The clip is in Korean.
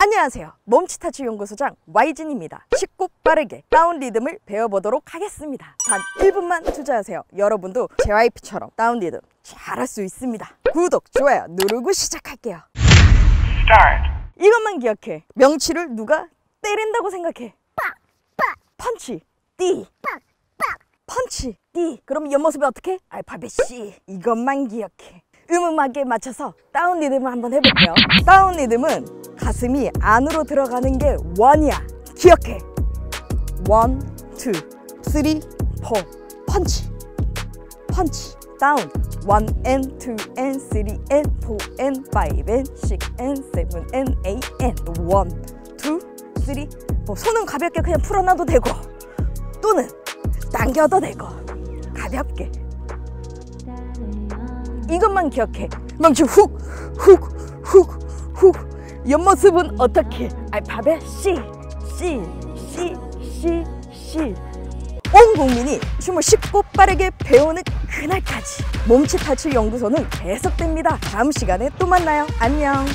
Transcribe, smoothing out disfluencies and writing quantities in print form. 안녕하세요. 몸치타치 연구소장 YG입니다. 쉽고 빠르게 다운 리듬을 배워보도록 하겠습니다. 단 1분만 투자하세요. 여러분도 JYP처럼 다운 리듬 잘할 수 있습니다. 구독, 좋아요 누르고 시작할게요. Start. 이것만 기억해. 명치를 누가 때린다고 생각해. 빡빡. 펀치 띠. 빡빡. 펀치 띠. 그럼 옆모습이 어떻게? 알파벳 C. 이것만 기억해. 음악에 맞춰서 다운 리듬을 한번 해볼게요. 다운 리듬은 가슴이 안으로 들어가는 게 원이야. 기억해. 원, 투, 쓰리, 포. 펀치 펀치. 다운. 원 앤, 투 앤, 쓰리 앤, 포 앤, 파이브 앤, 식스 앤, 세븐 앤, 에잇 앤. 원, 투, 쓰리, 포. 손은 가볍게 그냥 풀어놔도 되고 또는 당겨도 되고 가볍게. 이것만 기억해. 망치 훅, 훅, 훅, 훅. 옆모습은 어떻게? 알파벳 C, C, C, C, C. 온 국민이 춤을 쉽고 빠르게 배우는 그날까지 몸치타치 연구소는 계속됩니다. 다음 시간에 또 만나요. 안녕.